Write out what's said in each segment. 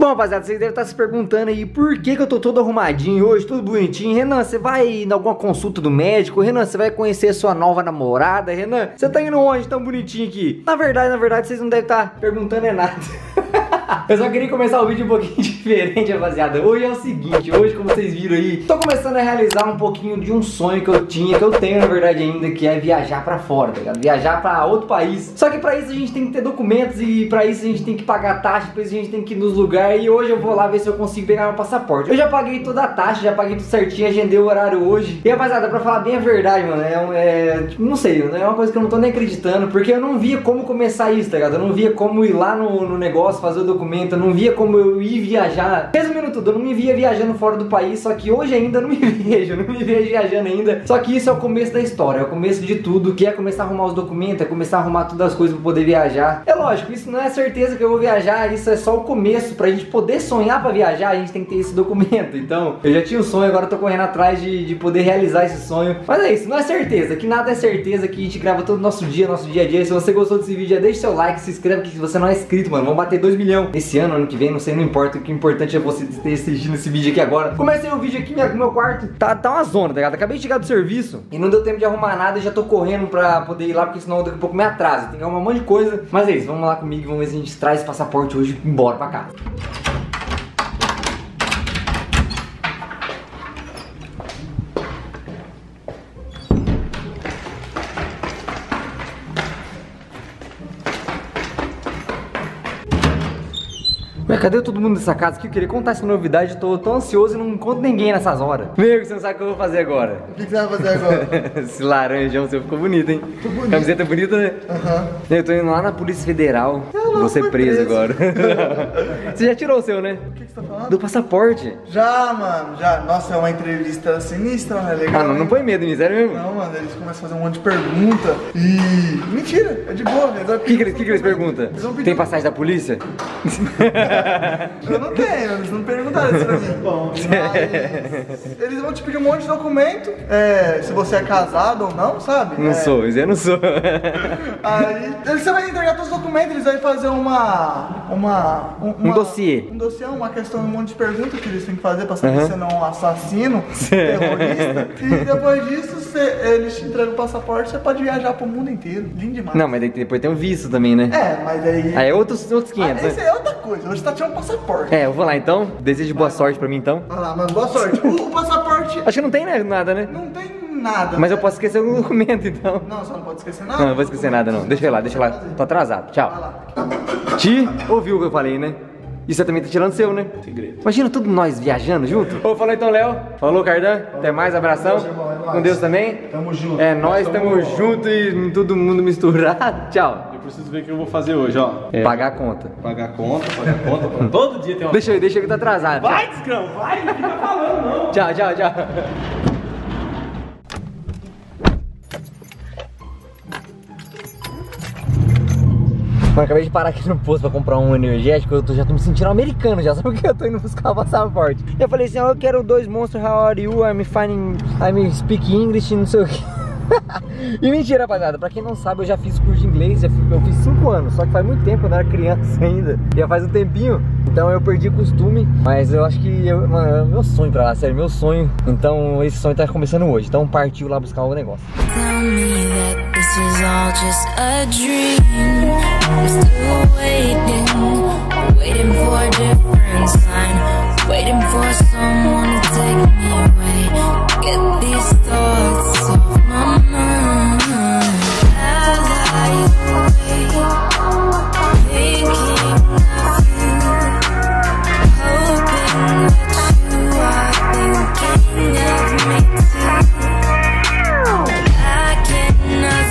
Bom, rapaziada, vocês devem estar se perguntando aí por que eu tô todo arrumadinho hoje, todo bonitinho. Renan, você vai em alguma consulta do médico? Renan, você vai conhecer a sua nova namorada? Renan, você tá indo onde tão bonitinho aqui? Na verdade, vocês não devem estar perguntando é nada. Eu só queria começar o vídeo um pouquinho diferente, rapaziada. Hoje é o seguinte, hoje, como vocês viram aí, tô começando a realizar um pouquinho de um sonho que eu tinha, que eu tenho, na verdade, ainda, que é viajar pra fora, tá ligado? Viajar pra outro país. Só que pra isso a gente tem que ter documentos e pra isso a gente tem que pagar taxa, pra isso a gente tem que ir nos lugares. E hoje eu vou lá ver se eu consigo pegar meu passaporte. Eu já paguei toda a taxa, já paguei tudo certinho, agendei o horário hoje. E, rapaziada, pra falar bem a verdade, mano, tipo, não sei, é uma coisa que eu não tô nem acreditando, porque eu não via como começar isso, tá ligado? Eu não via como ir lá no negócio, fazer o documento. Eu não via como eu ia viajar. Mesmo minuto todo, eu não me via viajando fora do país. Só que hoje ainda não me vejo viajando ainda. Só que isso é o começo da história, é o começo de tudo, que é começar a arrumar os documentos, é começar a arrumar todas as coisas pra poder viajar. É lógico, isso não é certeza que eu vou viajar, isso é só o começo. Pra gente poder sonhar pra viajar, a gente tem que ter esse documento. Então, eu já tinha um sonho, agora eu tô correndo atrás de poder realizar esse sonho. Mas é isso, não é certeza, que nada é certeza, que a gente grava todo o nosso dia a dia. Se você gostou desse vídeo, já deixa seu like, se inscreve, que se você não é inscrito, mano, vamos bater 2 milhões esse ano, ano que vem, não sei, não importa. O que é importante é você ter assistido esse vídeo aqui agora. Comecei o vídeo aqui no meu quarto. Tá uma zona, tá ligado? Acabei de chegar do serviço e não deu tempo de arrumar nada e já tô correndo pra poder ir lá, porque senão daqui a pouco me atrasa. Tem que arrumar um monte de coisa. Mas é isso, vamos lá comigo, vamos ver se a gente traz esse passaporte hoje e embora pra casa. Cadê todo mundo dessa casa aqui? Eu queria contar essa novidade, eu tô tão ansioso e não encontro ninguém nessas horas. Meu, que você não sabe o que eu vou fazer agora. O que você vai fazer agora? Esse laranjão seu ficou bonito, hein? Bonito. Camiseta bonita, né? Aham. Eu tô indo lá na Polícia Federal. Vou ser preso agora. Você já tirou o seu, né? O que você tá falando? Do passaporte. Já, mano, já. Nossa, é uma entrevista sinistra, né? Legal. Ah, não põe medo, miséria mesmo. Não, mano, eles começam a fazer um monte de pergunta e... Mentira, é de boa, velho. O que eles perguntam? Tem passagem da polícia? Eu não tenho, eles não perguntaram isso pra mim. Bom, mas... Eles vão te pedir um monte de documento, se você é casado ou não, sabe? Não sou, eu não sou. Aí, você vai entregar todos os documentos, eles vão fazer um dossiê. Um dossiê, uma questão, um monte de perguntas que eles têm que fazer pra saber se você não é um assassino, terrorista. E depois disso, eles te entregam o passaporte, você pode viajar pro mundo inteiro. Lindo demais. Não, mas depois tem um visto também, né? É, mas aí... Aí é outros 500, né? É outra coisa, hoje tá tirando um passaporte. É, eu vou lá então, desejo boa sorte pra mim então. Vai lá, mano, boa sorte. O passaporte... Acho que não tem nada, né? Não tem nada. Mas eu posso esquecer algum documento então. Não, só não pode esquecer nada. Não, não vou esquecer nada não, deixa eu ir lá, tô atrasado, tchau. Vai lá. Ti, ouviu o que eu falei, né? E você também tá tirando seu, né? Segredo. Imagina tudo nós viajando junto. Ô, falou então, Léo. Falou, Cardan. Até mais, abração. Com Deus também. Tamo junto. É nóis, tamo junto e todo mundo misturado. Tchau. Eu preciso ver o que eu vou fazer hoje, ó. Pagar a conta. Pagar a conta. Todo dia tem uma... Deixa eu que tá atrasado. Vai, descrão, vai. Não tá falando, não. Tchau. Mano, acabei de parar aqui no posto pra comprar um energético, já tô me sentindo americano já, só porque eu tô indo buscar o passaporte. Eu falei assim, eu quero 2 monstros, how are you, I'm speak English, não sei o que. E mentira, rapaziada, pra quem não sabe, eu já fiz curso de inglês, eu fiz 5 anos, só que faz muito tempo, eu não era criança ainda, já faz um tempinho, então eu perdi o costume, mas eu acho que, mano, é meu sonho pra lá, sério, meu sonho, então esse sonho tá começando hoje, então partiu lá buscar o negócio. This is all just a dream. I'm still waiting for a different sign, waiting for someone to take me away, get these thoughts off my mind. I lie awake, thinking of you, hoping that you are thinking of me too. I cannot.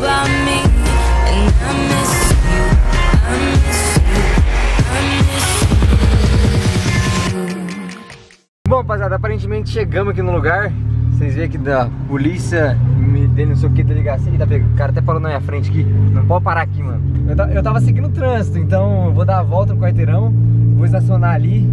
By me, and I miss you. Bom, rapaziada, aparentemente chegamos aqui no lugar. Vocês veem aqui da polícia, me deu não sei o que, da ligação. O cara até parou na minha frente aqui. Não pode parar aqui, mano. Eu tava seguindo o trânsito, então eu vou dar a volta no quarteirão, vou estacionar ali.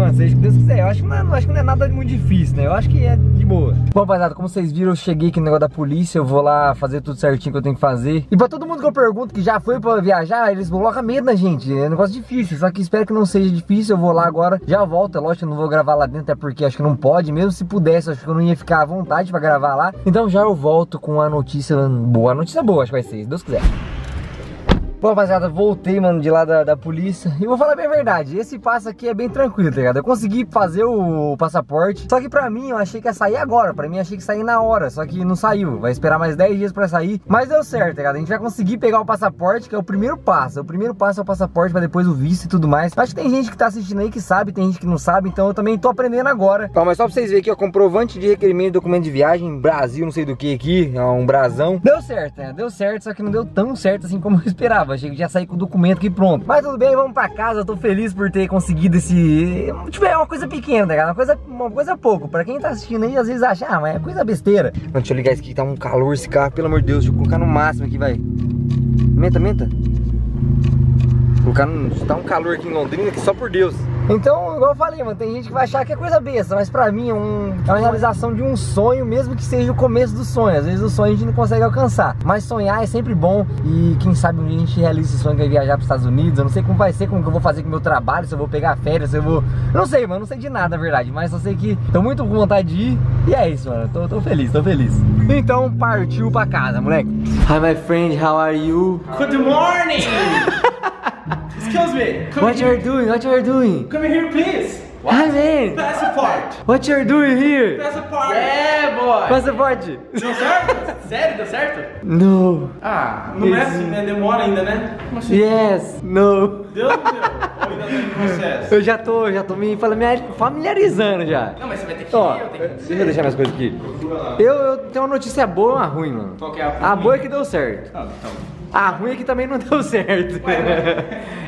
mano, seja o que Deus quiser. Eu acho que, mano, acho que não é nada muito difícil, né? Eu acho que é de boa. Bom, rapaziada, como vocês viram, eu cheguei aqui no negócio da polícia. Eu vou lá fazer tudo certinho que eu tenho que fazer. E pra todo mundo que eu pergunto que já foi pra viajar, eles colocam medo na gente. É um negócio difícil, só que espero que não seja difícil. Eu vou lá agora, já volto. É lógico que eu não vou gravar lá dentro, até porque acho que não pode. Mesmo se pudesse, acho que eu não ia ficar à vontade pra gravar lá. Então já eu volto com a notícia boa. A notícia boa, acho que vai ser, se Deus quiser. Bom, rapaziada, voltei, mano, de lá da polícia. E vou falar bem a verdade, esse passo aqui é bem tranquilo, tá ligado? Eu consegui fazer o passaporte. Só que pra mim, eu achei que ia sair agora. Pra mim, achei que ia sair na hora. Só que não saiu. Vai esperar mais 10 dias pra sair. Mas deu certo, tá ligado? A gente vai conseguir pegar o passaporte, que é o primeiro passo. O primeiro passo é o passaporte, pra depois o visto e tudo mais. Acho que tem gente que tá assistindo aí que sabe, tem gente que não sabe. Então eu também tô aprendendo agora. Ó, mas só pra vocês verem aqui, ó, comprovante de requerimento de documento de viagem. Brasil, não sei do que aqui. É um brasão. Deu certo, né? Deu certo, só que não deu tão certo assim como eu esperava. Achei que já saí com o documento aqui pronto. Mas tudo bem, vamos pra casa. Eu tô feliz por ter conseguido esse... Tipo, é uma coisa pequena, tá ligado? Uma coisa pouco. Pra quem tá assistindo aí, às vezes acha, ah, mas é coisa besteira. Mano, deixa eu ligar isso aqui, tá um calor esse carro. Pelo amor de Deus, deixa eu colocar no máximo aqui, vai. Menta. Colocar no... Tá um calor aqui em Londrina que só por Deus. Então, igual eu falei, mano, tem gente que vai achar que é coisa besta, mas pra mim é uma realização de um sonho, mesmo que seja o começo do sonho. Às vezes o sonho a gente não consegue alcançar, mas sonhar é sempre bom e quem sabe um dia a gente realiza esse sonho que é viajar pros Estados Unidos. Eu não sei como vai ser, como que eu vou fazer com o meu trabalho, se eu vou pegar férias, se eu vou... Não sei, mano, não sei de nada, na verdade, mas só sei que tô muito com vontade de ir e é isso, mano, tô feliz. Então, partiu pra casa, moleque. Hi, my friend, how are you? Good morning! Excuse me. What you're doing? Come here, please. What? I mean. Passport. What you're doing here? Passport. Yeah, boy. Passport. Deu certo? Sério, deu certo? No. Ah, no México, né? Demora ainda, né? Yes. No. Deus do céu. Eu já tô me familiarizando já. Não, mas você vai ter que ir, eu tenho que... Deixa eu deixar minhas coisas aqui. Eu tenho uma notícia boa e uma ruim, mano. Qual que é a ruim? A boa é que deu certo. Ah, então. A ruim é que também não deu certo.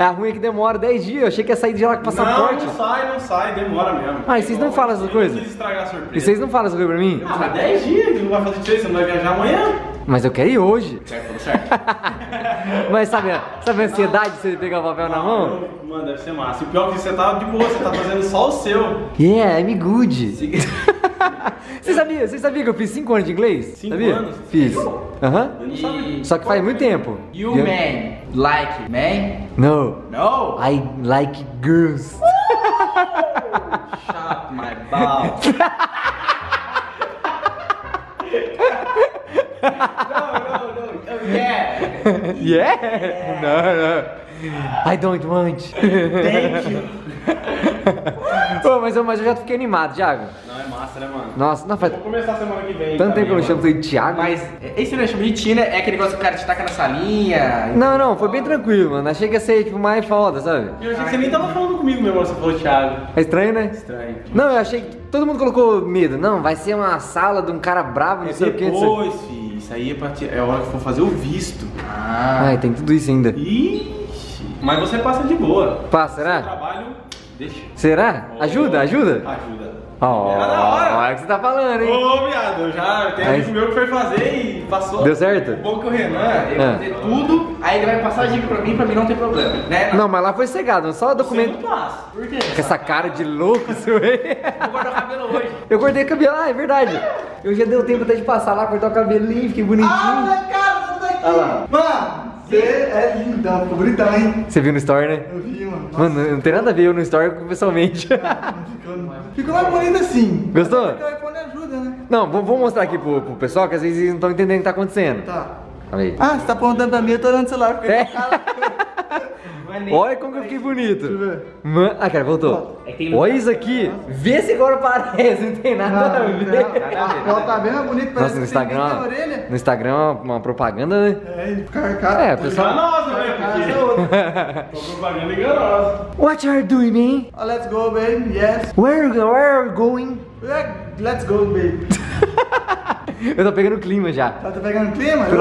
A ruim é que demora 10 dias. Eu achei que ia sair de lá com passaporte. Não sai, demora mesmo. Mas vocês não falam essas coisas? E vocês não falam essas coisas pra mim? Ah, 10 dias, que não vai fazer diferença, você não vai viajar amanhã. Mas eu quero ir hoje. Certo. Mas sabe a ansiedade de você pegar o papel na mão? Mano, deve ser massa. E o pior é que você tá de boa, você tá fazendo só o seu. Yeah, I'm good. Você sabia que eu fiz 5 anos de inglês? 5 anos? Fiz. Aham. E... Só que faz muito tempo. You man like man? No. I like girls. Shut my balls. No. Yeah. No. I don't want. Thank you. Pô, mas eu já fiquei animado, Thiago. Não, é massa, né, mano? Nossa, não faz... Vou começar semana que vem. Tanto tempo que eu chamo de Thiago. Mas esse eu não chamo de Tina, é aquele negócio que o cara te taca na salinha. Não, foi bem tranquilo, mano. Achei que ia ser, tipo, mais foda, sabe? Eu achei que você nem tava falando comigo, meu irmão, você falou Thiago. É estranho, né? Estranho. Não, eu achei que todo mundo colocou medo. Não, vai ser uma sala de um cara bravo, não sei o que. Depois, filho, isso aí é a hora que for fazer o visto. Ah, tem tudo isso ainda. Ixi. Mas você passa de boa. Passa, será? Deixa. Será? Ajuda. Ó, olha o que você tá falando, hein? Ô, viado, eu já tem amigo meu que foi fazer e passou. Deu certo? Bom que o Renan, ele vai fazer tudo, aí ele vai passar a dica pra mim não tem problema, né? Não, mas lá foi cegado, só documento. Não passa. Por quê? Com essa cara de louco, seu rei. Vou cortar o cabelo hoje. Eu cortei o cabelo, é verdade. Eu já dei o tempo até de passar lá, cortar o cabelinho, fiquei bonitinho. Ah, cara, tudo aqui. Olha lá. Mano! Você é linda, ficou bonitão, hein? Você viu no story, né? Eu vi, mano. Nossa. Mano, não tem nada a ver eu no story com pessoalmente. Não. Ficou mais bonito assim. Gostou? Porque o iPhone ajuda, né? Não, vou mostrar aqui pro pessoal que às vezes eles não estão entendendo o que tá acontecendo. Tá. Aí. Ah, você tá apontando pra mim, eu tô olhando o celular. Olha como que eu fiquei bonito. Deixa eu ver. Ah, cara, voltou. Olha isso aqui. Vê se agora parece, não tem nada a ver. Ela tá bem bonita, parece que tem bem na orelha. No Instagram é uma propaganda, né? É, pessoal. Enganosa, velho. Propaganda enganosa. What you are doing, man? Oh, let's go, baby, yes. Where are we going? Let's go, baby. Eu tô pegando o clima já. Tá pegando o clima? Fui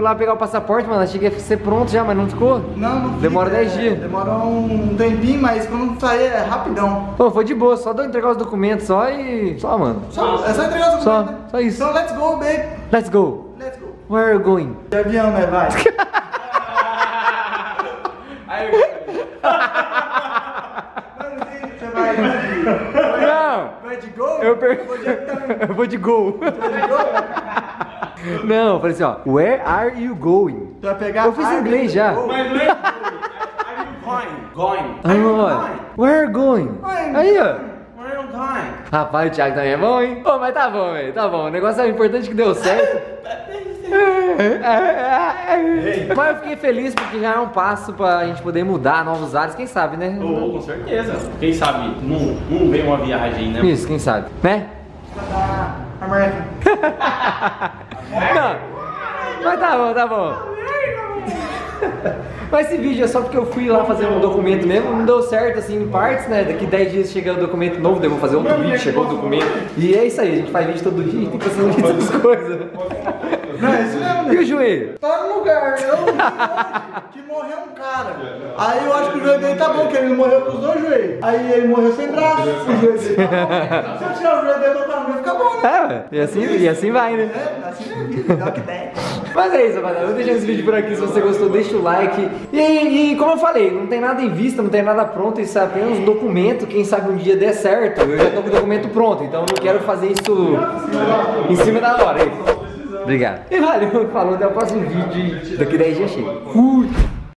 lá pegar o passaporte, mano. Achei que ia ser pronto já, mas não ficou. Não fica, demora 10 dias. Demora um tempinho, mas quando sair é rapidão. Pô, foi de boa. Só deu entregar os documentos só, mano. Só entregar os documentos. Só isso. Então, let's go, baby. Let's go. Where are you going? De avião, né, vai? Aí, você vai. Eu vou de Gol. Você vai de Gol? Não, eu falei assim, ó. Where are you going? Tu vai pegar. Eu fiz em inglês já. Mas não é going. Are you going? Where are you going? Aí, ó. Rapaz, o Thiago também é bom, hein? Pô, mas tá bom, velho. Tá bom. O negócio é importante que deu certo. Mas eu fiquei feliz porque já é um passo pra gente poder mudar novos ares, quem sabe, né? Oh, com certeza. Quem sabe não vem uma viagem, né? Isso, quem sabe, né? Não, mas tá bom, tá bom. Mas esse vídeo é só porque eu fui lá fazer um documento mesmo, não deu certo assim em partes, né? Daqui 10 dias chega o documento novo, daí eu vou fazer outro vídeo, chegou o documento. E é isso aí, a gente faz vídeo todo dia e tem que fazer essas coisas. Não, isso mesmo, né? E o joelho? Tá no lugar, eu vi hoje que morreu um cara. Aí eu acho que o joelho dele tá bom, que ele morreu com os dois joelhos. Aí ele morreu sem braço, o joelho dele tá bom. Se eu tirar o joelho dele, botar no meio, fica bom, né? É, e assim vai, né? É, assim é a vida, dá o que der. Mas é isso, rapaziada. Eu vou deixar esse vídeo por aqui. Se você gostou, deixa o like. E como eu falei, não tem nada em vista, não tem nada pronto. Isso é apenas um documento. Quem sabe um dia der certo. Eu já tô com o documento pronto, então eu não quero fazer isso em cima da hora. Obrigado. E valeu, falou, até o próximo vídeo. Daqui 10 dias chega. Fui!